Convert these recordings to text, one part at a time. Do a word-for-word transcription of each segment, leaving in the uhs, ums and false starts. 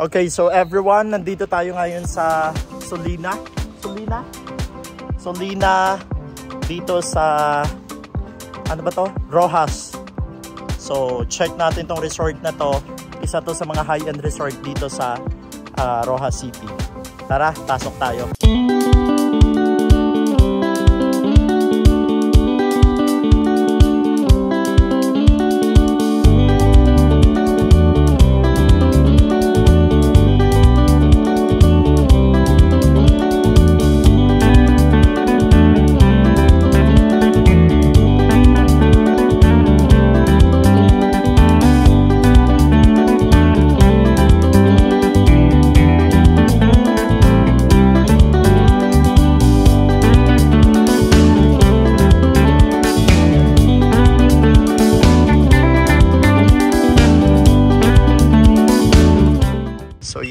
Okay, so everyone, nandito tayo ngayon sa Solina. Solina? Solina dito sa, ano ba to? Rojas. So, check natin tong resort na to. Isa to sa mga high-end resort dito sa uh, Rojas City. Tara, pasok tayo.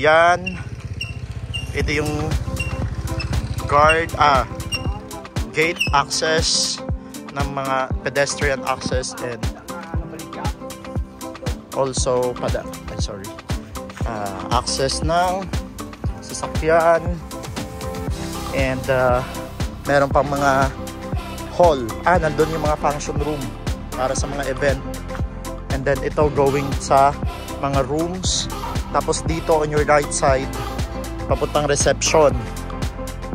Yan. Ito yung guard, ah, gate access ng mga pedestrian access and also pada, I'm sorry, uh, access ng sasakyan and uh, meron pang mga hall. Ah, nandun yung mga function room para sa mga event. And then ito going sa mga rooms. Tapos dito on your right side, papuntang reception.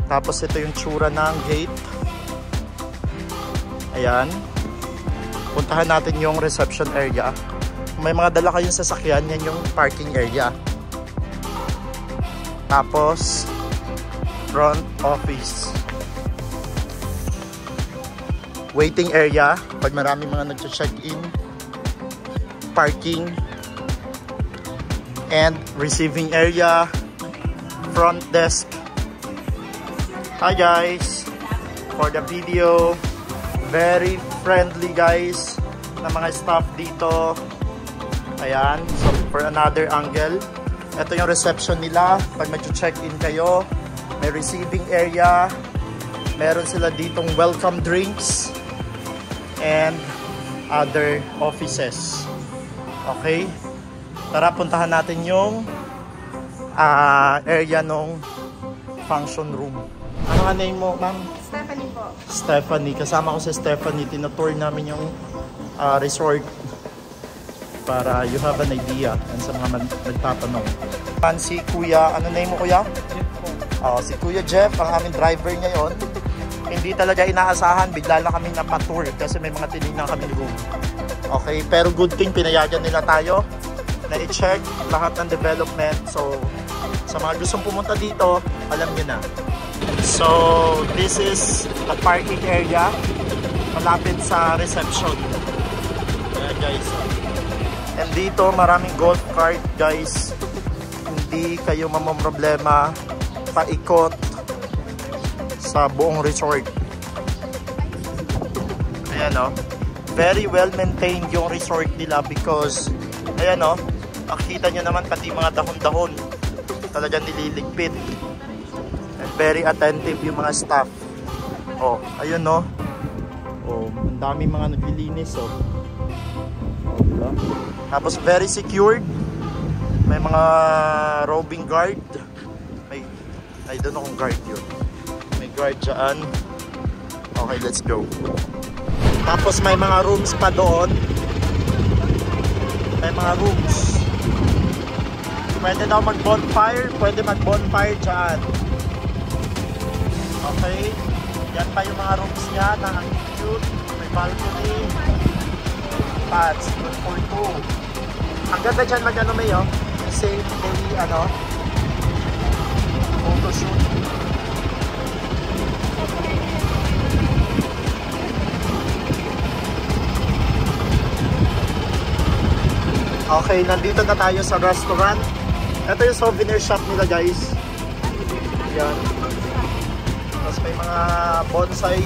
Tapos ito yung tsura ng gate. Ayan. Puntahan natin yung reception area. May mga dala kayong sasakyan, yan yung parking area. Tapos, front office. Waiting area, pag maraming mga nag-check-in. Parking. And receiving area, front desk. Hi guys, for the video, very friendly guys na mga staff dito. Ayan, so for another angle, ito yung reception nila pag mag-check-in kayo. May receiving area, meron sila ditong welcome drinks and other offices. Okay, tara, puntahan natin yung uh, area ng function room. Ano nga name mo, ma'am? Stephanie po. Stephanie. Kasama ko si Stephanie. Tinutour namin yung uh, resort para you have an idea and sa mga nagtatanong. Si Kuya, ano name mo, Kuya? Jeff po. Uh, si Kuya Jeff, ang aming driver ngayon. Hindi talaga inaasahan. Bigla lang kami napatour kasi may mga tinignan kami room. Okay, pero good thing, pinayagan nila tayo na i-check lahat ng development. So, sa mga gustong pumunta dito, alam nyo na. So, this is the parking area malapit sa reception. Ayan guys. And dito, maraming golf cart guys. Hindi kayo mamamroblema, paikot sa buong resort. Ayan o. Very well maintained yung resort nila because, ayan o, makikita nyo naman pati mga dahon-dahon talagang nililigpit. And very attentive yung mga staff. Oh, ayun no. Oh, ang dami mga naglilinis oh. Oh, diba? Tapos very secured. May mga roving guard. May, I don't know kung guard yun. May guard dyan. Okay, let's go. Tapos may mga rooms pa doon. May mga rooms. Pwede daw mag-bonfire, pwede mag-bonfire dyan. Okay, yan pa yung mga rooms niya na ang cute. May balcony. Pads, good for two. Ang ganda dyan mag-ano may oh. Kasi may ano, photoshoot. Okay, nandito na tayo sa restaurant. Ito yung souvenir shop nila guys. Ayan. Tapos may mga bonsai.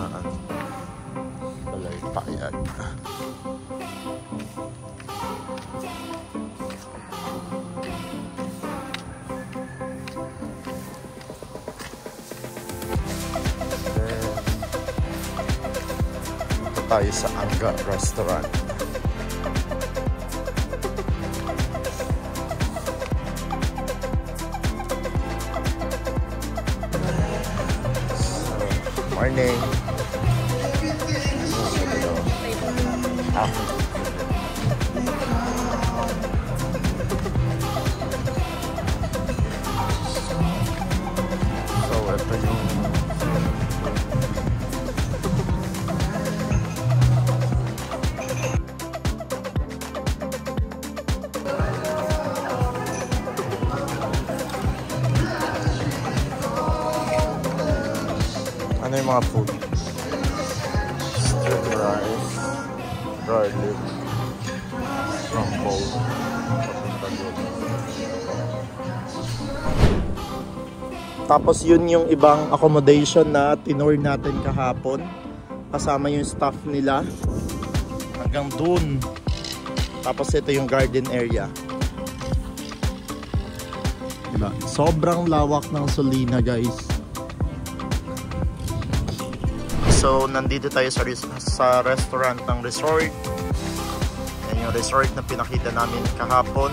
ang Balay Payag. Tayo sa Angga Restaurant. Morning. Ah. So, ito yung ano yung mga food? Stir rice, garlic, crumble, tapos yun yung ibang accommodation na tinour natin kahapon kasama yung staff nila hanggang dun. Tapos ito yung garden area, diba? Sobrang lawak ng Solina, guys. So, nandito tayo sa, sa restaurant ng resort. Yan yung resort na pinakita namin kahapon.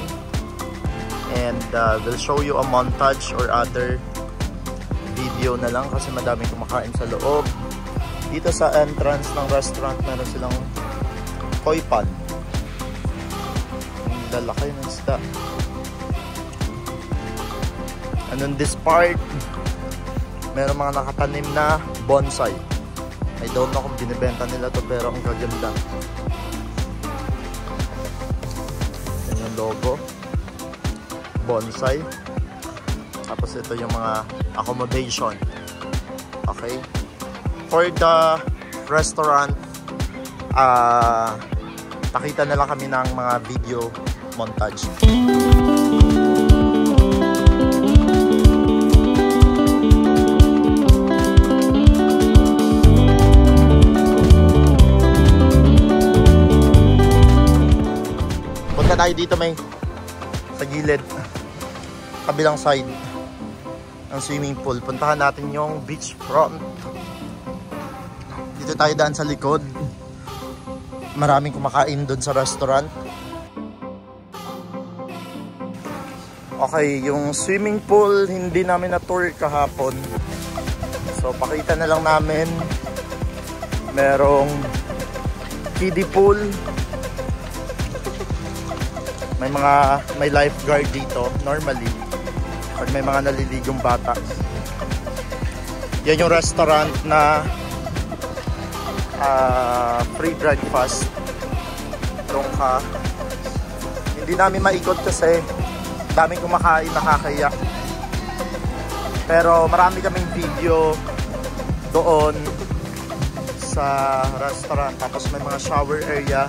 And uh, we'll show you a montage or other video na lang kasi madaming kumakain sa loob. Dito sa entrance ng restaurant, meron silang koi pan. Ang lalaki ng isda. And on this part, meron mga nakatanim na bonsai. I don't know kung binibenta nila to, pero ang gaganda. Yan yung logo. Bonsai. Tapos ito yung mga accommodation. Okay. For the restaurant, uh, nakita na lang kami ng mga video montage. Tayo dito may sa gilid kabilang side ang swimming pool. Puntahan natin yung beach front. Dito tayo daan sa likod, maraming kumakain doon sa restaurant. Okay, yung swimming pool hindi namin na tour kahapon, so pakita na lang namin. Merong kiddie pool. May mga, may lifeguard dito, normally, pag may mga naliligong bata. Yan yung restaurant na uh, free breakfast. Doon ka. Hindi namin maikot kasi daming kumakain, nakakaya. Pero marami kaming video doon sa restaurant. Tapos may mga shower area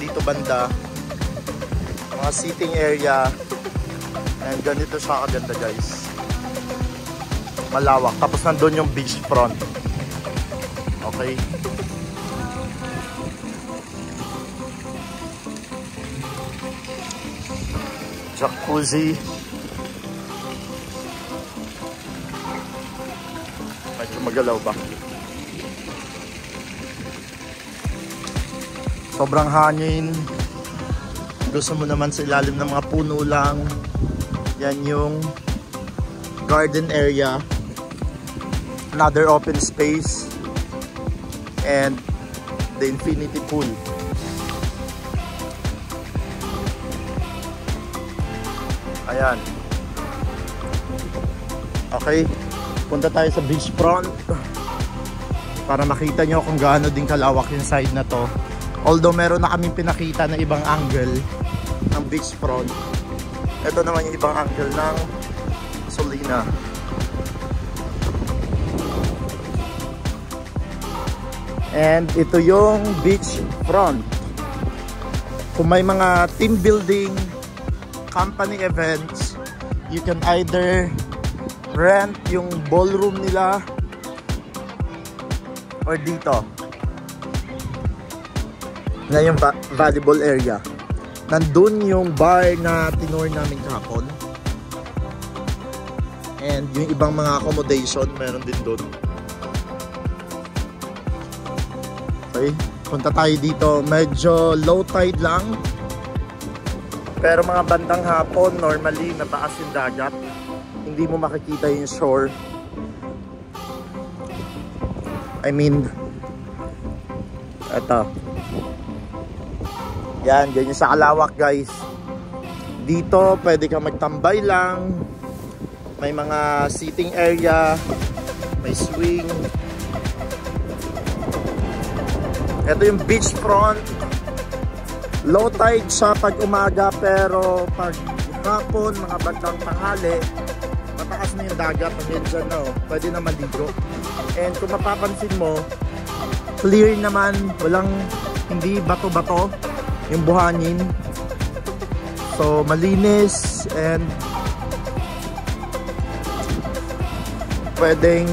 dito banda. Mga seating area. And ganito siya kaganda, guys. Malawak. Tapos nandun yung beach front. Okay. Jacuzzi. Medyo magalaw ba? Sobrang hangin. Gusto mo naman sa ilalim ng mga puno lang. Yan yung garden area. Another open space. And the infinity pool. Ayan. Okay. Punta tayo sa beachfront para makita nyo kung gaano din kalawak yung side na to. Although meron na kaming pinakita na ibang angle ng beach front, ito naman yung ibang angle ng Solina. And ito yung beach front. Kung may mga team building, company events, you can either rent yung ballroom nila or or dito. Na yung volleyball area. Nandun yung bar na tinur namin kahapon. And yung ibang mga accommodation, meron din doon. Okay, punta tayo dito. Medyo low tide lang. Pero mga bandang hapon, normally, mataas yung dagat. Hindi mo makikita yung shore. I mean, eto. Yan, ganyan sa Kalawak, guys. Dito, pwede ka magtambay lang. May mga seating area, may swing. Ito yung beachfront. Low tide siya pag umaga, pero pag hapon, mga bandang tanghali, mataas na yung dagat. Medyo na, oh. Pwede na maligo. And kung mapapansin mo, clear naman, walang hindi bato-bato yung buhangin. So malinis and pwedeng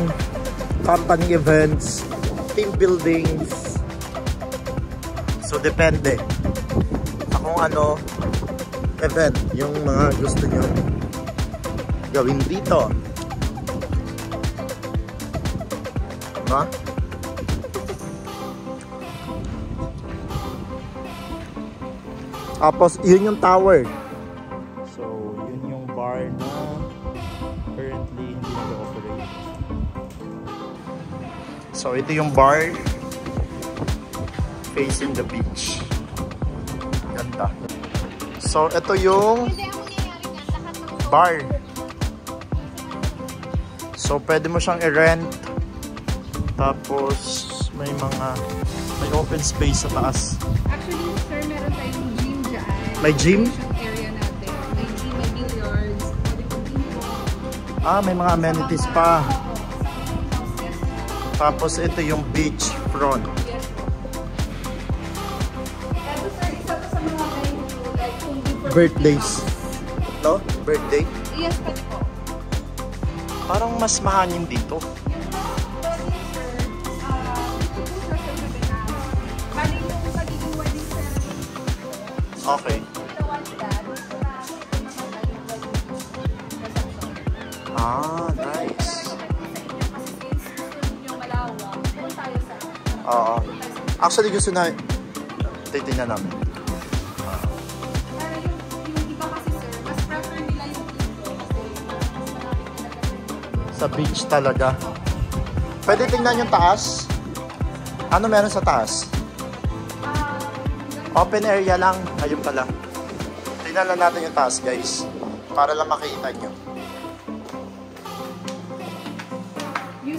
company events, team buildings. So, depende sa kung ano event yung mga gusto nyo gawin dito. Ha? Tapos, yun yung tower. So, yun yung bar na currently hindi nag-operate. So, ito yung bar facing the beach. Ganda. So, ito yung bar. So, pwede mo siyang i-rent. Tapos, may mga may open space sa taas. Actually, sir, meron tayong gym dyan. May gym? Ah, may mga amenities pa. Tapos ito yung beach front. Birthdays. No? Birthday? Yes, pwede po. Parang mas mahangin dito. Okay. Ah, nice. Oo. Actually, gusto na titignan namin. Uh, sa beach talaga. Pwede tingnan yung taas? Ano meron sa taas? Open area lang. Ayun pala. Tingnan lang natin yung taas, guys. Para lang makita nyo.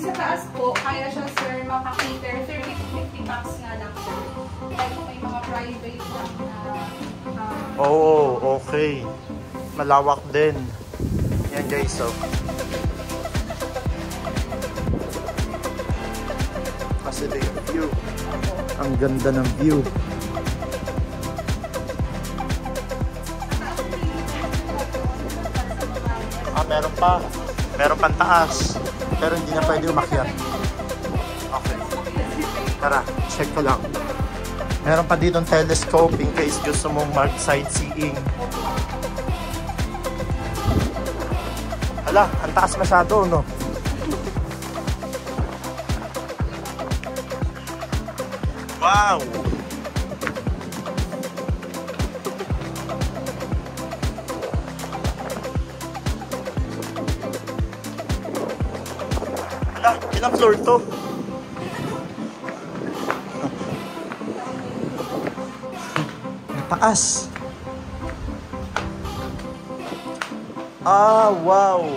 Sa taas po, kaya siya, sir, makakater thirty to fifty bucks na lang, sir. Like may mga private lang na... Uh, oh, okay. Malawak din. Yan, guys, so. Kasi ito yung view. Ang ganda ng view. Ah, meron pa. Meron pang taas. Pero hindi na pwede umakyat. Okay. Tara, check ko lang. Meron pa dito ng telescope in case gusto mong mark sightseeing. Hala, ang taas masyado, no? Wow! Ilang floor to? Taas. Ah, wow.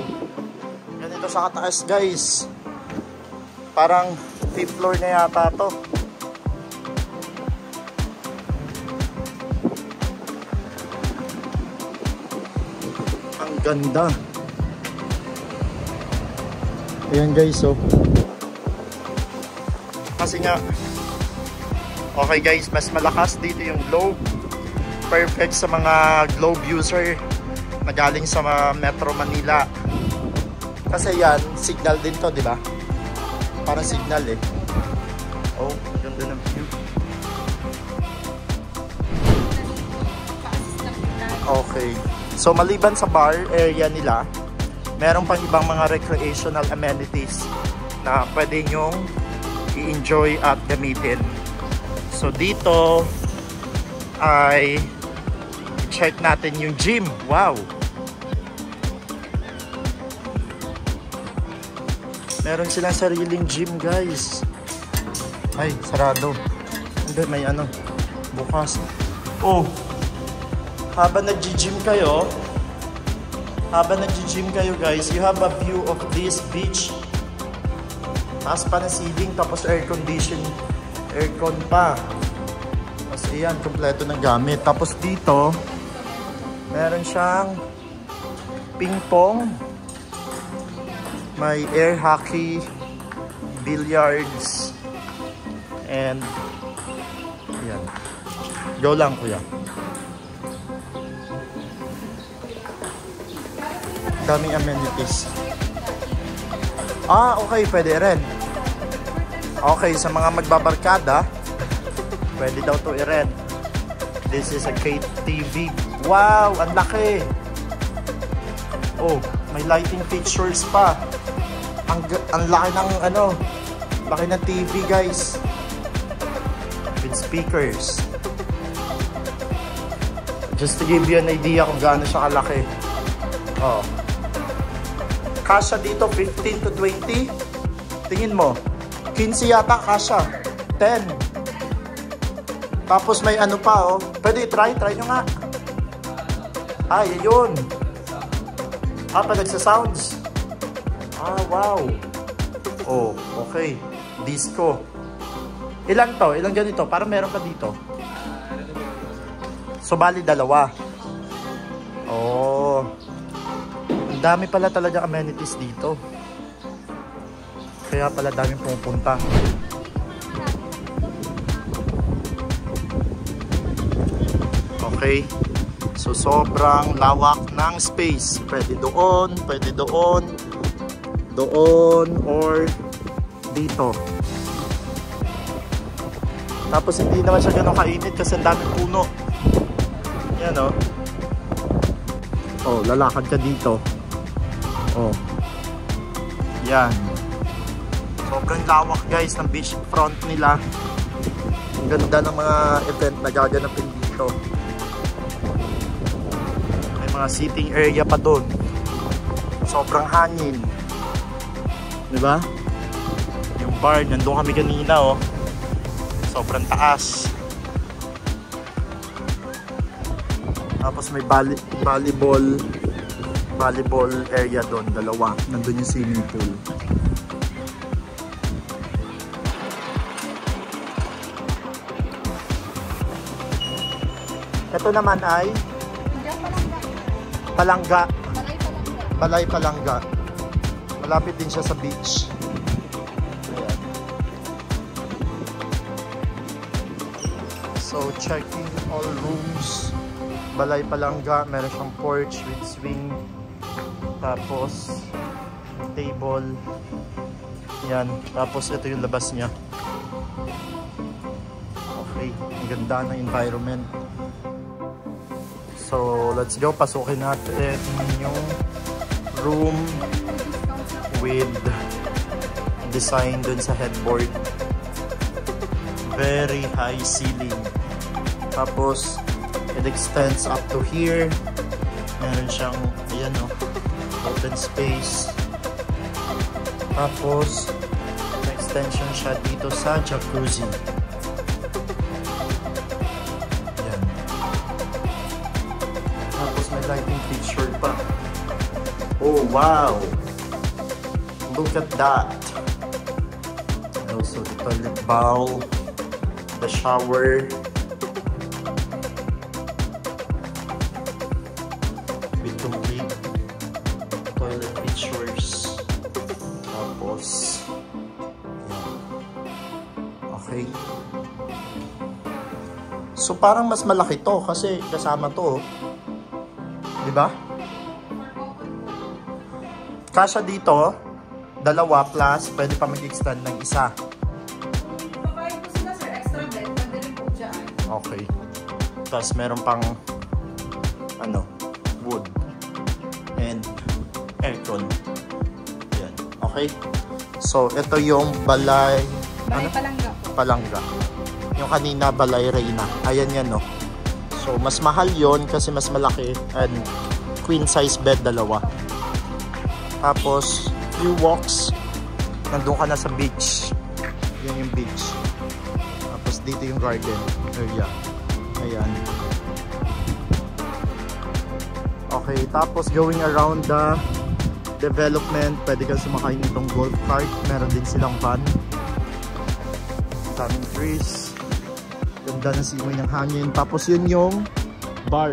Ganito sa kataas, guys. Parang fifth floor na yata to. Ang ganda. Ayan, guys, so. Kasi nga, okay, guys, mas malakas dito yung globe. Perfect sa mga globe user na galing sa Metro Manila. Kasi yan, signal din to, di ba? Parang signal eh. ganda ng view. Okay. So maliban sa bar area nila, meron pang ibang mga recreational amenities na pwede nyong i-enjoy at gamitin. So dito ay check natin yung gym. Wow! Meron silang sariling gym, guys. Ay, sarado. Hindi, may ano. Bukas. Oh! Habang nag-gym kayo, habang nag-gym kayo guys, you have a view of this beach. Taas pa na ceiling, tapos air condition, aircon pa. Tapos ayan, kompleto ng gamit. Tapos dito, meron siyang ping pong, may air hockey, billiards, and ayan. Go lang kuya. Daming amenities. Ah, okay, pwede rin. Okay, sa mga magbabarkada, pwede daw to i-rent. This is a K T V. Wow, ang laki. Oh, may lighting fixtures pa. Ang, ang laki ng ano, laki ng T V, guys. With speakers. Just to give you an idea kung gaano siya kalaki. Oh. Kasha dito, fifteen to twenty. Tingin mo, fifteen yata kasha. ten. Tapos may ano pa, oh. Pwede, try, try nyo nga. Ay, yun. Ah, pa nagsasounds. Ah, wow. Oh, okay. Disco. Ilan to? Ilang ganito? Parang meron pa dito. So, bali dalawa. Oh. Dami pala talaga amenities dito. Kaya pala daming pumupunta. Okay. So sobrang lawak ng space. Pwede doon, pwede doon, doon, or dito. Tapos hindi naman siya ganun kainit kasi ang daming puno. Yan o. Oh, lalakad ka dito. Oh. Yan. Sobrang lawak guys ng beach front nila. Ang ganda ng mga event na gaganapin dito. May mga seating area pa doon. Sobrang hangin. 'Di ba? Yung bar, nandoon kami kanina oh. Sobrang taas. Tapos may volleyball volleyball area doon, dalawa. Nandun yung swimming pool. Ito naman ay Palanga. Balay Palanga. Malapit din siya sa beach. Ayan. So, checking all rooms. Balay Palanga, meron siyang porch with swing, tapos table, yan, tapos ito yung labas niya. Okay, ang ganda ng environment. So let's go, pasukin natin yung room with design dun sa headboard, very high ceiling, tapos it extends up to here. Meron siyang, ayan o, open space. Tapos, extension siya dito sa jacuzzi. Ayan. Tapos may lighting feature pa. Oh, wow! Look at that! And also the toilet bowl, the shower, okay. So parang mas malaki to kasi kasama to, di ba? Kasya dito, dalawa plus pwede pa mag-extend ng isa. Babayad po sila sir, okay. Tapos meron pang ano, wood and aircon. Yan, okay. So ito yung Balay Balay Palanga po. Palanga. Yung kanina Balay Reyna. Ayan yan, no. So mas mahal yon kasi mas malaki and queen size bed dalawa. Tapos few walks, nandun ka na sa beach. Yan yung beach. Tapos dito yung garden area. Ayan. Okay, tapos going around the development, pwede kang sumakay nitong golf cart. Meron din silang van. Daming trees. Ganda ng simoy ng hangin. Tapos yun yung bar.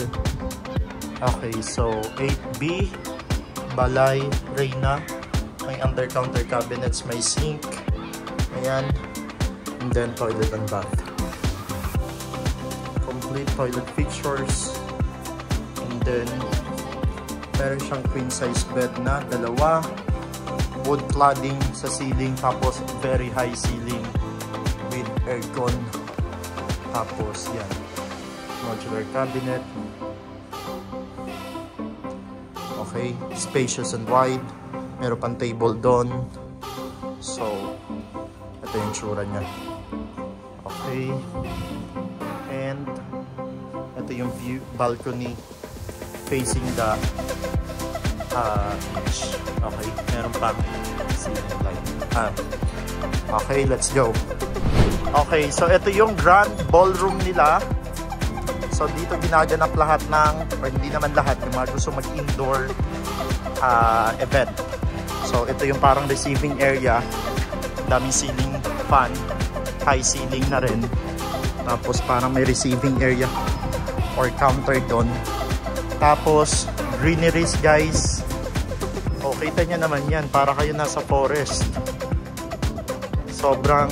Okay, so eight B Balay Reyna. May under-counter cabinets, may sink. Ayan. And then toilet and bath. Complete toilet fixtures. And then meron siyang queen size bed na dalawa, wood cladding sa ceiling, tapos very high ceiling with aircon. Tapos yan, modular cabinet. Okay, spacious and wide. Meron pang table doon. So ito yung tsura niya. Okay, and ito yung view, balcony facing the uh, beach. Okay, meron pang ceiling light. Ah, okay, let's go. Okay, so ito yung grand ballroom nila. So dito ginaganap lahat ng, or hindi naman lahat, yung mga gusto mag-indoor uh, event. So ito yung parang receiving area. Daming ceiling fan, high ceiling na rin. Tapos parang may receiving area or counter doon. Tapos greeneries, guys. O, kita nyo naman yan, para kayo nasa forest. Sobrang,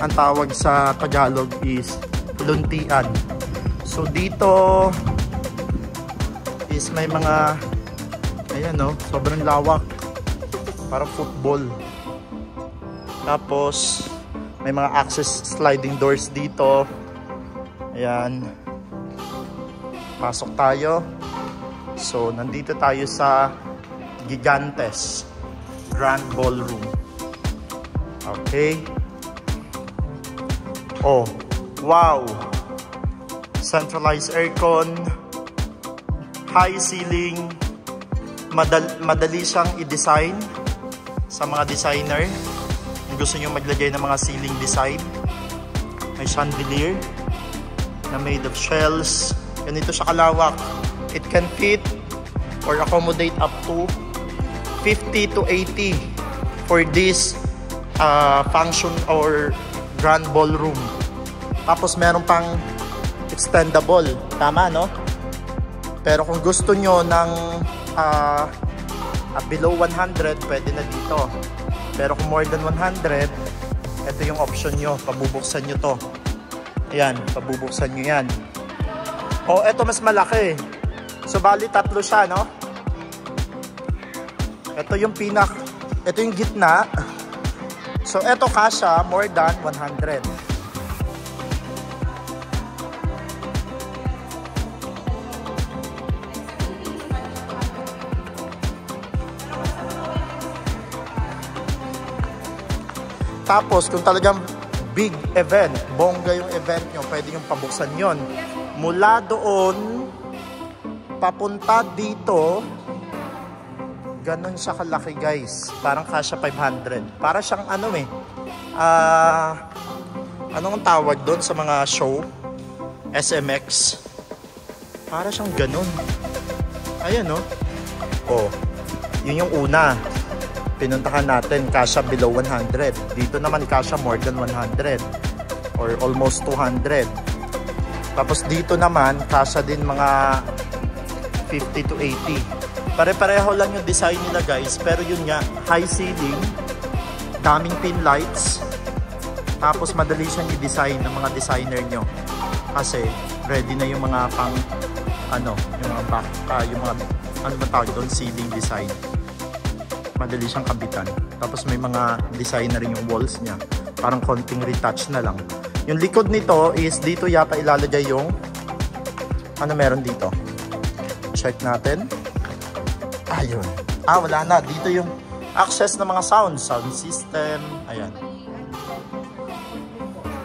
ang tawag sa Tagalog is luntian. So dito is may mga, ayan o, sobrang lawak, parang football. Tapos may mga access sliding doors dito. Ayan, pasok tayo. So, nandito tayo sa Gigantes Grand Ballroom. Okay. Oh, wow! Centralized aircon, high ceiling, madal madali siyang i-design sa mga designer. Kung gusto nyo maglagay ng mga ceiling design, may chandelier na made of shells. Ganito siya kalawak. It can fit or accommodate up to fifty to eighty for this uh, function or grand ballroom. Tapos meron pang extendable. Tama, no? Pero kung gusto nyo ng uh, uh, below one hundred, pwede na dito. Pero kung more than one hundred, ito yung option nyo. Pabubuksan nyo to. Ayan, pabubuksan nyo yan. Oh, ito mas malaki. So, bali, tatlo siya, no? Ito yung pinak... Ito yung gitna. So, ito kasha more than one hundred. Tapos, kung talagang big event, bongga yung event nyo, pwede yung pabuksan yon. Mula doon, papunta dito, ganun siya kalaki, guys. Parang kasha five hundred. Para siyang ano eh, uh, anong tawag doon sa mga show? S M X. Para siyang ganun. Ayan, no? Oh, yun yung una. Pinuntahan natin, kasha below one hundred. Dito naman, kasha more than one hundred. Or almost two hundred. Tapos dito naman, kasha din mga fifty to eighty. Pare-pareho lang yung design nila, guys. Pero yun nga, high ceiling, daming pin lights. Tapos madali siyang i-design ng mga designer nyo. Kasi ready na yung mga pang ano, yung mga back, uh, yung mga ano ba tawag doon, ceiling design. Madali siyang kabitan. Tapos may mga design na rin yung walls niya. Parang konting retouch na lang. Yung likod nito is dito yata ilalagay yung ano meron dito. Check natin. Ayun. Ah, wala na. Dito yung access ng mga sound. Sound system. Ayan.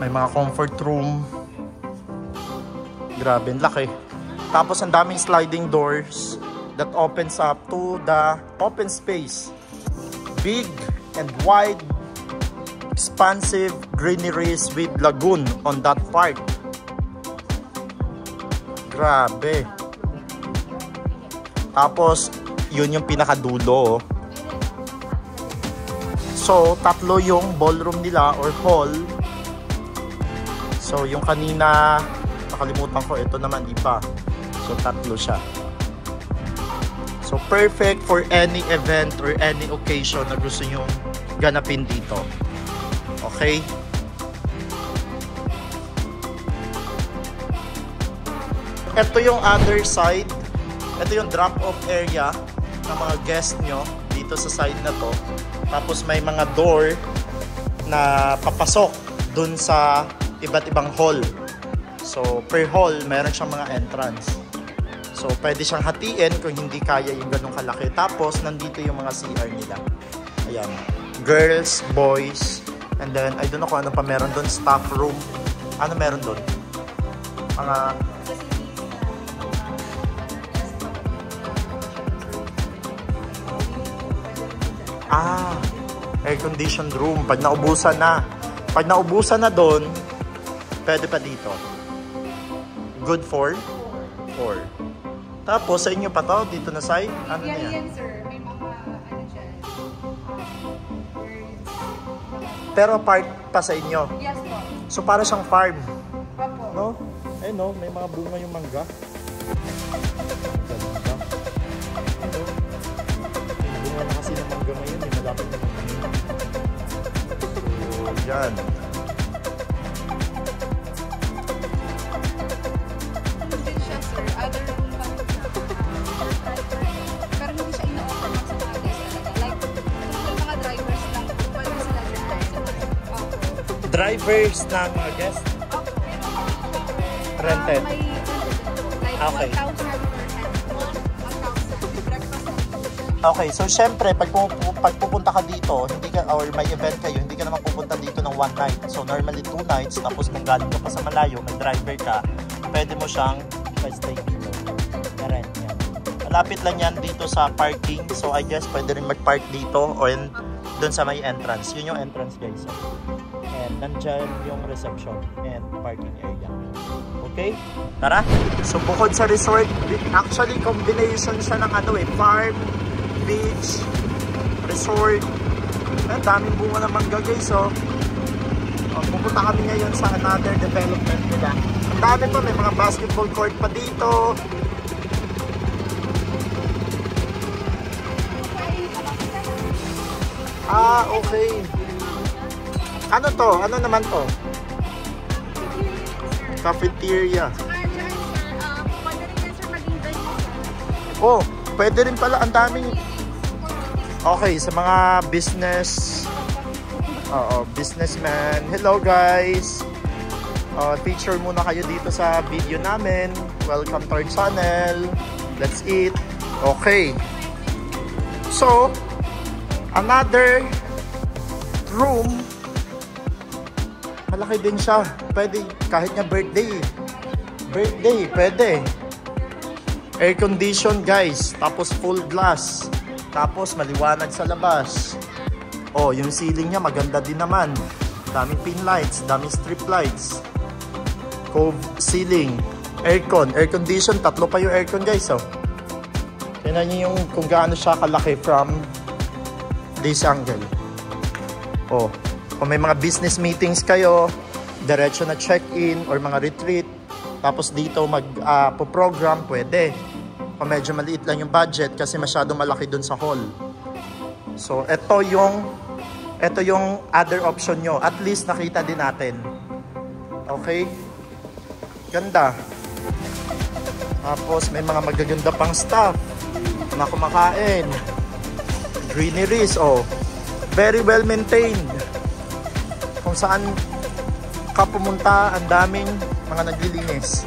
May mga comfort room. Grabe, ang laki. Tapos ang daming sliding doors that opens up to the open space. Big and wide, expansive greeneries with lagoon on that part. Grabe. Tapos, yun yung pinakadulo. So, tatlo yung ballroom nila or hall. So, yung kanina, nakalimutan ko, ito naman iba. So, tatlo siya. So, perfect for any event or any occasion na gusto nyong ganapin dito. Okay? Ito yung other side. Ito yung drop-off area ng mga guest nyo dito sa side na to. Tapos may mga door na papasok dun sa iba't ibang hall. So, per hall, meron siyang mga entrance. So, pwede siyang hatiin kung hindi kaya yung ganong kalaki. Tapos, nandito yung mga C R nila. Ayan. Girls, boys, and then, I don't know kung ano pa meron doon. Staff room. Ano meron doon? Mga... Ah! Air-conditioned room. Pag naubusan na. Pag naubusan na doon, pwede pa dito. Good for? Four. Tapos, sa inyo pa to, dito na side, ano yan, na yan? Yan, sir. May mga, ano dyan? Pero apart pa sa inyo? Yes, po. So, para siyang farm? Opo. No? Eh, no? May mga bunga yung mangga. Ito. Bunga na kasi ng mangga ngayon, eh. Malapit na mangga. So, yan. Drivers na mga guest? Okay. Rented? Uh, may, like, okay. one thousand. Okay, so syempre, pag, pag pupunta ka dito, hindi ka, or may event kayo, hindi ka naman pupunta dito ng one night. So normally two nights, tapos kung galing ka pa sa malayo, may driver ka, pwede mo siyang stay dito. Na-rent yan. Malapit lang yan dito sa parking. So I guess pwede rin mag-park dito or doon sa may entrance. Yun yung entrance, guys. So, and nandiyan yung reception and parking area. Okay? Tara! So, bukod sa resort, actually, combination siya ng ano eh, farm, beach, resort. Ang daming bunga ng mangga, guys, oh. Oh, pupunta kami ngayon sa another development nila. Ang dami po, may mga basketball court pa dito. Ah, okay. Ano to? Ano naman to? Cafeteria. Oh, pwede rin pala. Ang daming... Okay, sa mga business... Oo, businessman. Hello, guys! Uh, feature muna kayo dito sa video namin. Welcome to our channel. Let's eat. Okay. So, another room. Malaki din siya. Pwede. Kahit nga birthday. Birthday. Pwede. Air condition, guys. Tapos full glass. Tapos maliwanag sa labas. Oh, yung ceiling niya maganda din naman. Daming pin lights. Daming strip lights. Cove ceiling. Aircon. Air condition. Tatlo pa yung aircon, guys. Oh. Tignan niyo yung kung gaano siya kalaki from this angle. Oh. Kung may mga business meetings kayo, diretso na check-in or mga retreat, tapos dito mag-program, uh, pwede. Kung medyo maliit lang yung budget kasi masyadong malaki dun sa hall. So, ito yung, ito yung other option nyo. At least nakita din natin. Okay? Ganda. Tapos, may mga magaganda pang staff na kumakain. Greeneries, oh. Very well maintained. Kung saan ka pumunta, ang daming mga naglilinis.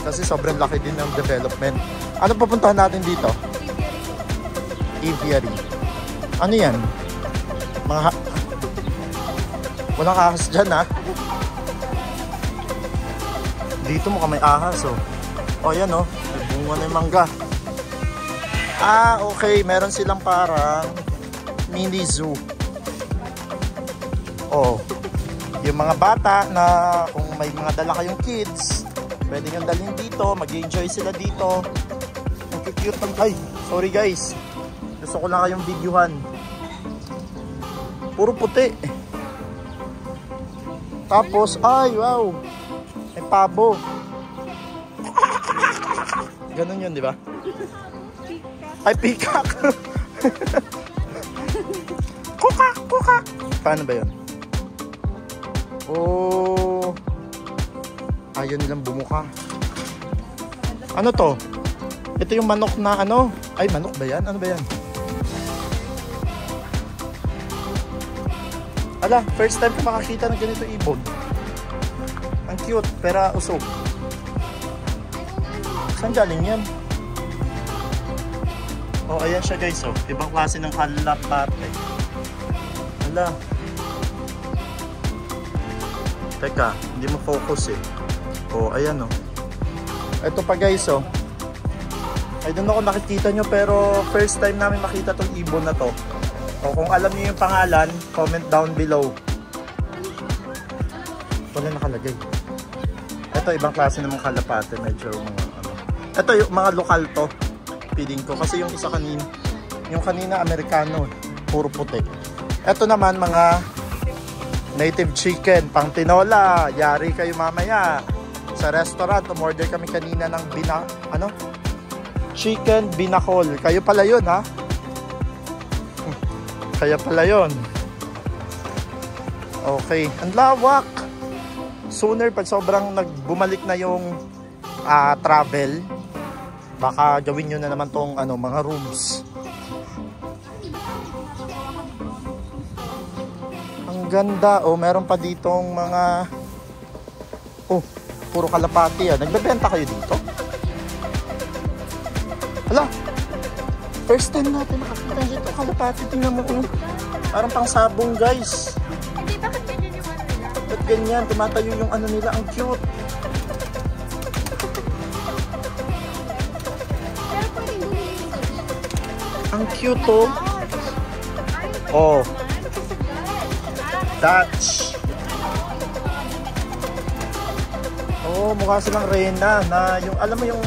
Kasi sobrang laki din ng development. Ano pupuntahan natin dito? Aviary. Ano yan? Mga ha... Walang ahas dyan, ha? Dito mukha may ahas, oh. O, yan, oh. Bunga na yung mangga. Ah, okay. Meron silang parang mini zoo. Oh, yung mga bata na kung may mga dala kayong kids, pwede nyo dalhin dito. Mag-enjoy sila dito. Ang cute ng... Ay, sorry guys. Gusto ko lang kayong videohan. Puro puti. Tapos, ay, wow. May pabo. Ganun yun, di ba? Ay, peacock. Kukak, kukak. Paano ba yun? Oh. Ayaw nilang bumuka. Ano to? Ito yung manok na ano? Ay, manok ba yan? Ano ba yan? Ala, first time ko makakita ng ganito ibon. Ang cute, pero usog. Saan galing yan? Oh, ayan siya guys, oh. Ibang klase ng kalapate. Ala. Teka, hindi mo focus eh. Oh, ayan, oh. Ito pa guys, oh. I don't know kung nakikita nyo, pero first time namin makita tong ibon na to. O, kung alam niyo yung pangalan, comment down below. Wala nakalagay. Ito, ibang klase ng mga kalapate. Medyo mga ano. Ito, yung mga lokal to. Piling ko. Kasi yung isa kanina, yung kanina, Amerikano. Puro puti. Ito naman, mga native chicken. Pang tinola. Yari kayo mamaya. Sa restaurant, umorder kami kanina ng bina... Ano? Chicken binakol. Kayo pala yun, ha? Kaya pala yun. Okay. Ang lawak. Sooner pag sobrang nagbumalik na yung uh, travel, baka gawin nyo na naman tong ano, mga rooms. Ang ganda. Oh, meron pa ditong mga... Oh, puro kalapati. Ah. Nagbebenta kayo dito? Hala! First time natin nakakita dito, kalapati. Tingnan mo, parang pang sabong guys. Hindi, bakit ganyan yung ano nila? Bakit ganyan? Tumatayo yung ano nila, ang cute. Pero pwede hindi nila. Ang cute to. Oh. Dutch. Oh, mukha silang reyna na yung, alam mo yung,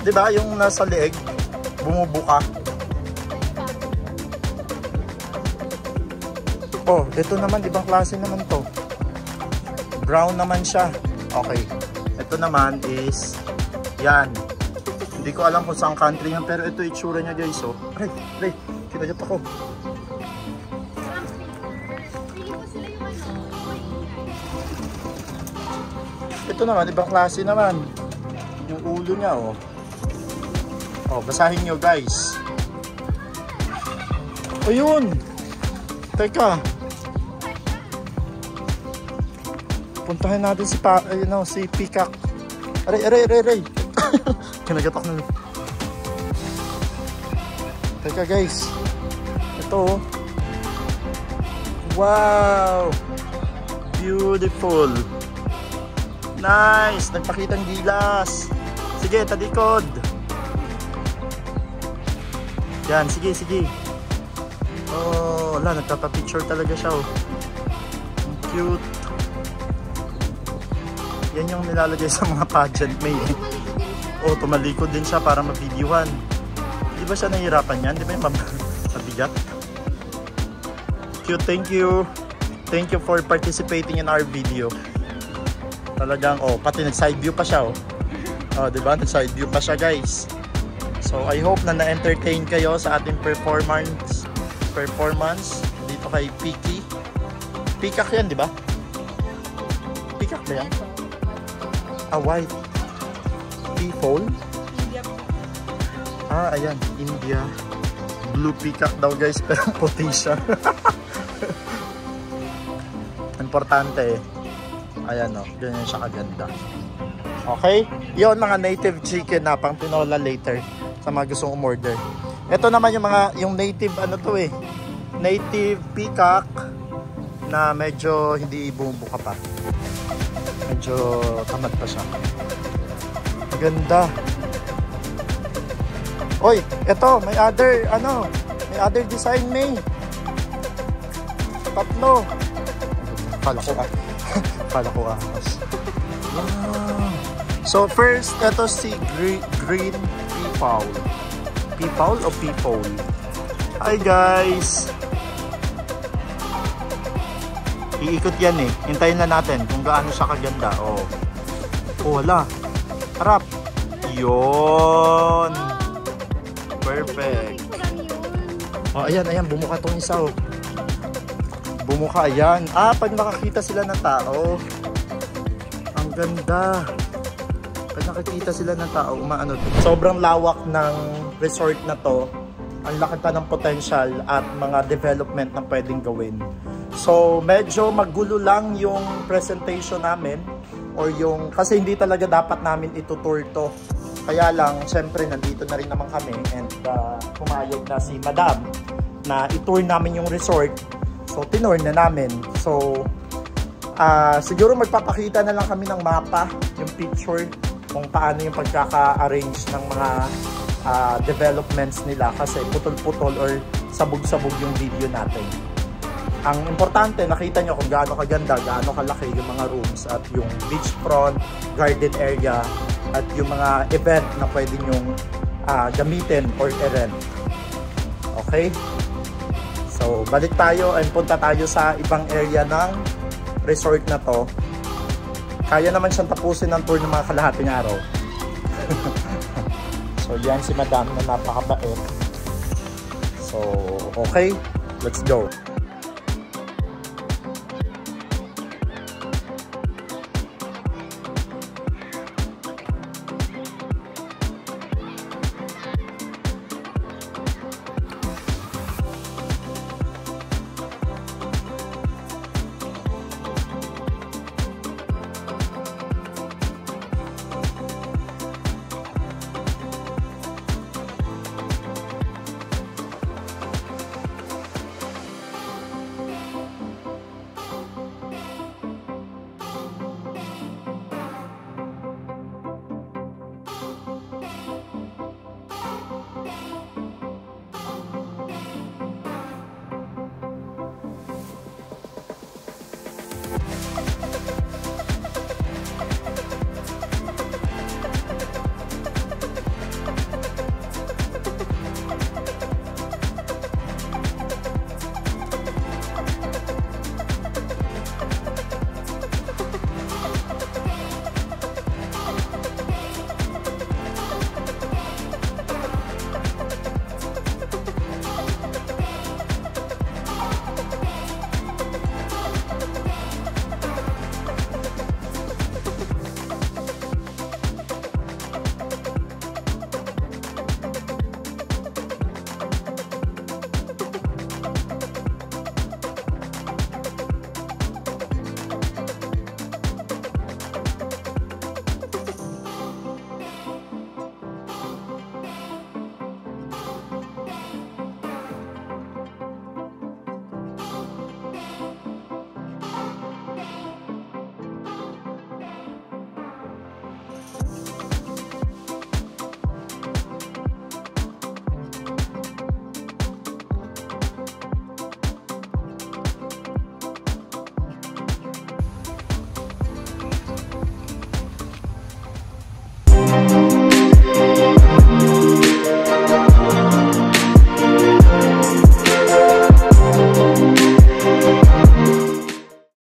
di ba, yung nasa leeg? Bumubuka. Oh, ito naman, ibang klase naman to. Brown naman siya. Okay. Ito naman is, yan. Hindi ko alam kung saan country yan, pero ito itsura niya guys, oh. Aray, aray, kinayot ako. Ito naman, ibang klase naman. Yung ulo niya, oh. Oh, basahin nyo guys. Ayun. Teka. Puntahan natin si pa, you know, si Peacock. Aray, aray, aray, aray. Kinagatak na. Teka guys. Ito. Wow. Beautiful. Nice. Nagpakitang gilas. Sige, talikod. Yan, sige, sige. Oh, wala, nagpapapicture talaga siya, oh. Ang cute. Yan yung nilalagay sa mga pageant may, eh. Oh, tumalikod din siya para mabidyohan. Di ba siya nahihirapan yan? Di ba yung mabigat? Cute, thank you. Thank you for participating in our video. Talagang, oh, pati nag-side view pa siya, oh. Oh, di ba? Nag-side view pa siya, guys. So, I hope na na-entertain kayo sa ating performance performance dito kay Piki. Peacock yan, di ba? Peacock ba yan? Ah, white. P-fold? Ah, ayan. India. Blue peacock daw, guys. Pero puti siya. Ang Importante eh. Ayan o, oh, ganyan siya kaganda. Okay? Yun, mga native chicken na pang tinola later sa mga gustong umorder. Ito naman yung mga, yung native ano to eh, native peacock na medyo hindi bumubuka pa. Medyo tamad pa siya. Ganda. Oy, ito, may other ano, may other design may. Tatlo. Kala ko ah. Kala ko ah. Wow. So first, ito si Green, Green Pipaw. Pipaw o Pipaw? Hi guys! Iikot yan eh. Hintayin na natin kung gaano siya kaganda. Oh, oh wala. Harap. Yun. Perfect. Oh, ayan, ayan. Bumuka tong isa oh. Bumuka, ayan. Ah, pag nakakita sila ng tao. Ang ganda. Pag nakakita sila ng tao, umaano. Sobrang lawak ng resort na to. Ang laki pa ng potential at mga development na pwedeng gawin. So, medyo magulo lang yung presentation namin. Or yung, kasi hindi talaga dapat namin itutur to. Kaya lang, syempre, nandito na rin naman kami. And uh, pumayag na si Madam na itour namin yung resort. So, tinor na namin. So, uh, siguro magpapakita na lang kami ng mapa, yung picture, kung paano yung pagkaka-arrange ng mga uh, developments nila. Kasi putol-putol or sabog-sabog yung video natin. Ang importante, nakita nyo kung gaano kaganda, gaano kalaki yung mga rooms at yung beachfront, garden area, at yung mga event na pwede nyong uh, gamitin or i-rent. Okay? So, balik tayo and punta tayo sa ibang area ng resort na to. Kaya naman siyang tapusin ng tour ng mga kalahating araw. So, yan si Madam na napakabait. So, okay, let's go. We'll be right back.